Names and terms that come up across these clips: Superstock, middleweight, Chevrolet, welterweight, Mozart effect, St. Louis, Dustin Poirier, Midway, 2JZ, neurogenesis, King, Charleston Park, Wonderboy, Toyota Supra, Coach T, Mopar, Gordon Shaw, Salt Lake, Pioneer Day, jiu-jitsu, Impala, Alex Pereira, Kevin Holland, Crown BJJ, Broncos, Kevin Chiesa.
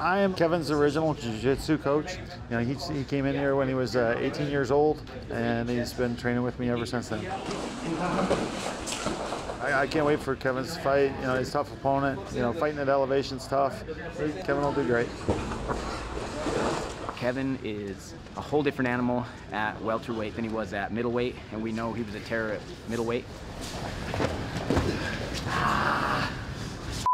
I am Kevin's original jiu-jitsu coach. You know, he came in here when he was 18 years old, and he's been training with me ever since then. I can't wait for Kevin's fight. You know, he's a tough opponent. You know, fighting at elevation's tough. Kevin will do great. Kevin is a whole different animal at welterweight than he was at middleweight, and we know he was a terror at middleweight. Yes,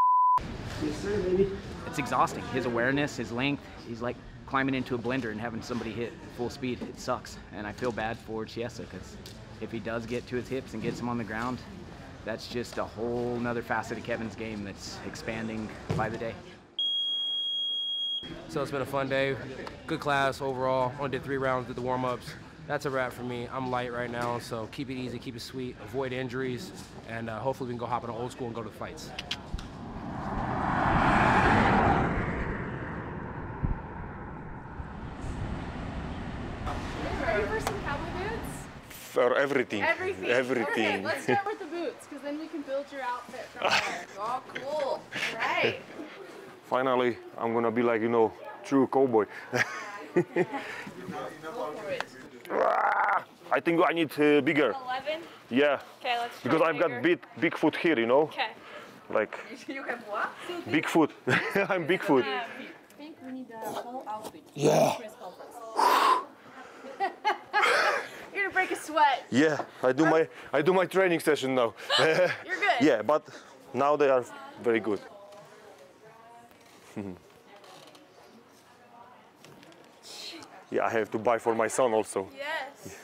sir, baby. It's exhausting. His awareness, his length, he's like climbing into a blender and having somebody hit full speed. It sucks, and I feel bad for Chiesa, because if he does get to his hips and gets him on the ground, that's just a whole nother facet of Kevin's game that's expanding by the day. So it's been a fun day, good class overall. Only did 3 rounds, did the warm-ups. That's a wrap for me. I'm light right now, so keep it easy, keep it sweet, avoid injuries, and hopefully we can go hop on an old school and go to the fights. Ready for some cowboy boots? For everything. Everything. Okay, let's start with the boots, because then we can build your outfit from there. Oh, cool. All right. Finally, I'm gonna be like, you know, true cowboy. I think I need bigger. 11? Yeah. Okay, let's try. Because I've got big foot here, you know? Okay. Like. You have what? Big foot. I'm big foot. I think we need a whole outfit. Yeah. You're gonna break a sweat. Yeah, I do my training session now. You're good. Yeah, but now they are very good. Yeah, I have to buy for my son also. Yes.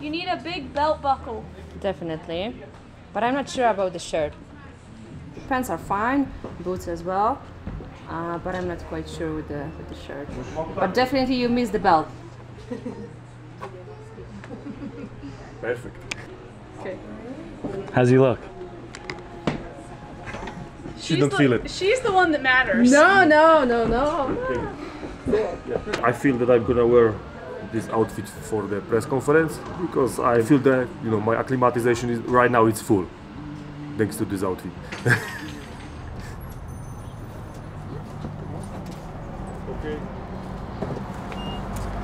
You need a big belt buckle. Definitely. But I'm not sure about the shirt. Pants are fine, boots as well. But I'm not quite sure with the shirt. But definitely you miss the belt. Perfect. Okay. How's he look? She don't feel it. She's the one that matters. No. Okay. I feel that I'm gonna wear this outfit for the press conference because I feel that, you know, my acclimatization is right now it's full thanks to this outfit. Okay.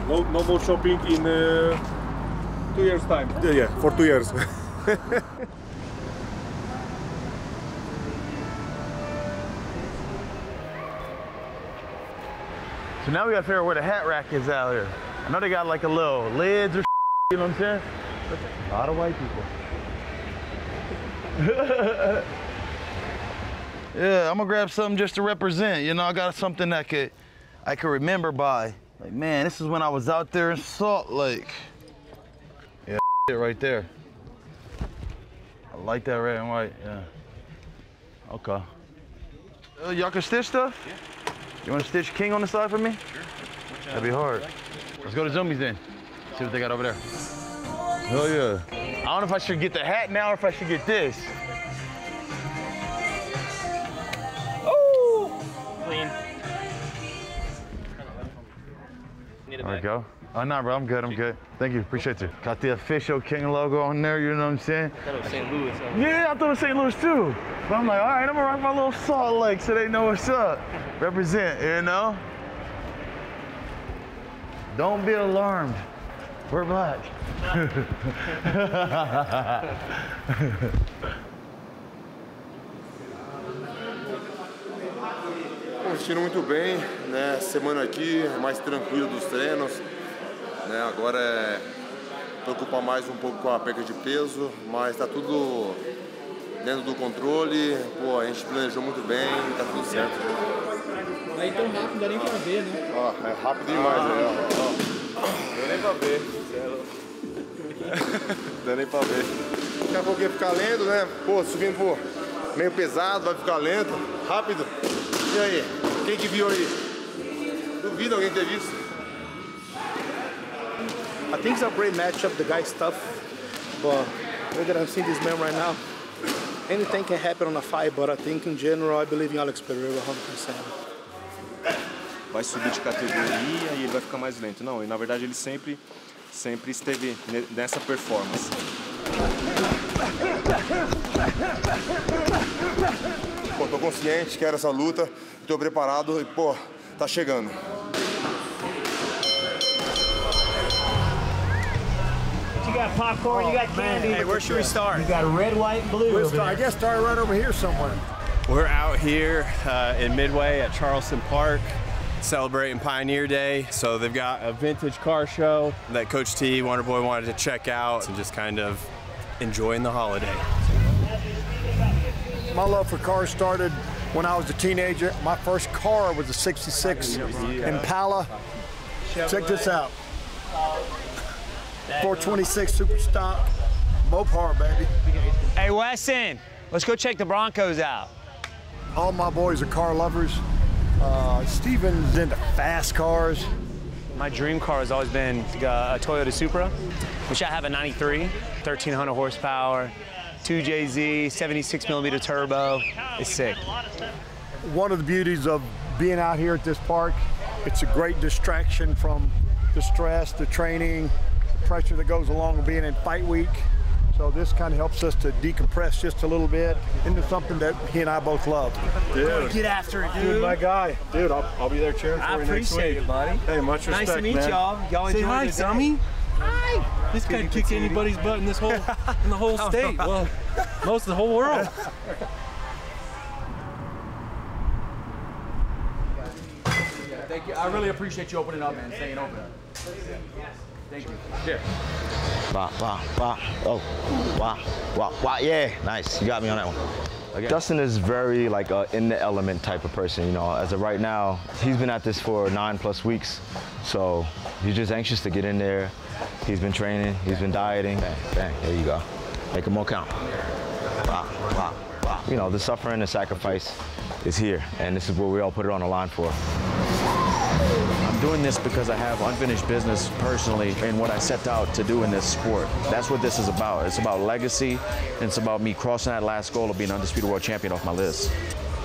No more shopping in 2 years time. Yeah, for 2 years. So now we gotta figure out where the hat rack is out here. I know they got like a little lids or you know what I'm saying? A lot of white people. Yeah, I'm gonna grab something just to represent. You know, I got something that I could remember by. Like, man, this is when I was out there in Salt Lake. Yeah, right there. I like that red and white, yeah. Okay. Y'all can stitch stuff? Yeah. You want to stitch King on the side for me? Sure. That'd be hard. Let's go to Zoomies then. See what they got over there. Hell yeah. I don't know if I should get the hat now or if I should get this. Oh! Clean. There you go. Oh, no, bro. I'm good. I'm good. Thank you. Appreciate you. Got the official King logo on there. You know what I'm saying? I thought it was St. Louis. Yeah, I thought it was St. Louis too. But I'm like, all right, I'm going to rock my little Salt Lake so they know what's up. Represent, you know? Don't be alarmed. We're black. Curtindo muito bem, né? Semana aqui mais tranquila dos treinos, né? Agora é preocupar mais um pouco com a perda de peso, mas tá tudo dentro do controle. Pô, a gente planejou muito bem, tá tudo certo. Aí tão rápido, não dá nem pra ver, né? Ó, é rápido demais, né? Não deu nem pra ver. Não deu nem pra ver. Daqui a pouco ia ficar lento, né? Pô, subindo por meio pesado, vai ficar lento, rápido. E aí? Quem que viu aí? Duvido alguém ter visto. I think it's a great matchup, the guy's tough. But look at, I'm seeing this man right now. Anything can happen on a fight, but I think in general, I believe in Alex Pereira 100%. Vai subir de categoria e ele vai ficar mais lento. Não, e na verdade ele sempre esteve nessa performance. Pô, Tô consciente, quero essa luta, tô preparado e, pô, tá chegando. You got popcorn, you got candy. Man. Hey, where should we start? You got red, white, blue. We'll start, I guess start right over here somewhere. We're out here in Midway at Charleston Park, celebrating Pioneer Day. So they've got a vintage car show that Coach T, Wonderboy wanted to check out and just kind of enjoying the holiday. My love for cars started when I was a teenager. My first car was a '66 Impala. Chevrolet. Check this out. 426 Superstock, Mopar, baby. Hey, Wesson, let's go check the Broncos out. All my boys are car lovers. Steven's into fast cars. My dream car has always been a Toyota Supra, which I have a 93, 1,300 horsepower, 2JZ, 76 millimeter turbo. It's sick. One of the beauties of being out here at this park, it's a great distraction from the stress, the training, the pressure that goes along with being in fight week. So this kind of helps us to decompress just a little bit into something that he and I both love. Dude. Get after it, dude. Dude, my guy. Dude, I'll be there cheering for you next week. I appreciate it, buddy. Hey, much respect, man. Nice to meet y'all. Y'all enjoy this day. Say hi, dummy. Hi. This guy kicked anybody's butt in this whole, in the whole state. Well, most of the whole world. Thank you. I really appreciate you opening up and staying open. Thank you. Cheers. Bah, bah, bah. Oh, wow, wow, wow. Yeah, nice. You got me on that one. Okay. Dustin is very like a in the element type of person, you know. As of right now, he's been at this for 9+ weeks, so he's just anxious to get in there. He's been training. He's been dieting. Bang, bang. There you go. Make him more count. Bah, bah, bah. You know, the suffering and sacrifice is here, and this is what we all put it on the line for. Doing this because I have unfinished business personally and what I set out to do in this sport. That's what this is about. It's about legacy, and it's about me crossing that last goal of being undisputed world champion off my list.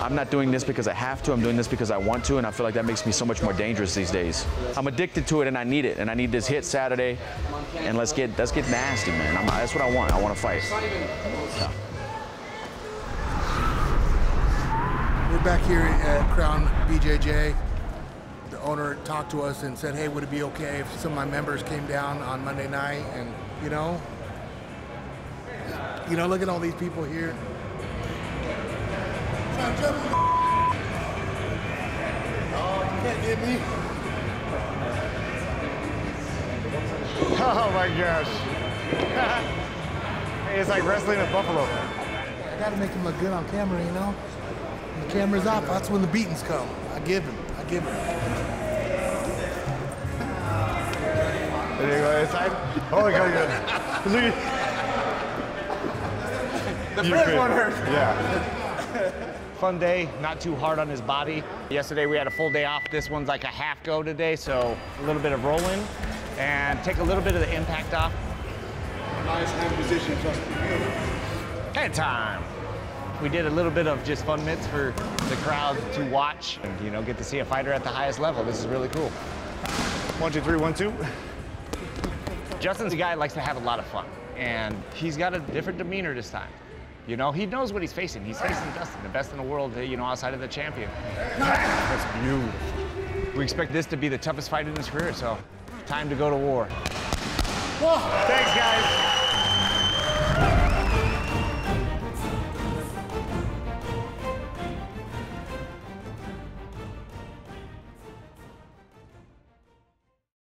I'm not doing this because I have to, I'm doing this because I want to, and I feel like that makes me so much more dangerous these days. I'm addicted to it and I need it, and I need this hit Saturday, and let's get nasty, man. That's what I want. I want to fight. Yeah. We're back here at Crown BJJ. The owner talked to us and said, hey, would it be okay if some of my members came down on Monday night? And, you know, look at all these people here. Oh, you can't get me. Oh, my gosh. It's like wrestling with Buffalo. I got to make him look good on camera, you know? When the camera's off, that's when the beatings come. I give him. Give it. There you go, inside. Oh my God, yeah. The first one hurt. Yeah. Fun day, not too hard on his body. Yesterday we had a full day off. This one's like a half go today, so a little bit of rolling and take a little bit of the impact off. Nice hand position, just for you. Head time. We did a little bit of just fun mitts for the crowd to watch and, you know, get to see a fighter at the highest level. This is really cool. 1, 2, 3, 1, 2. Justin's a guy that likes to have a lot of fun, and he's got a different demeanor this time. You know, he knows what he's facing. He's facing Dustin, the best in the world, you know, outside of the champion. That's beautiful. We expect this to be the toughest fight in his career, so time to go to war. Whoa. Thanks, guys.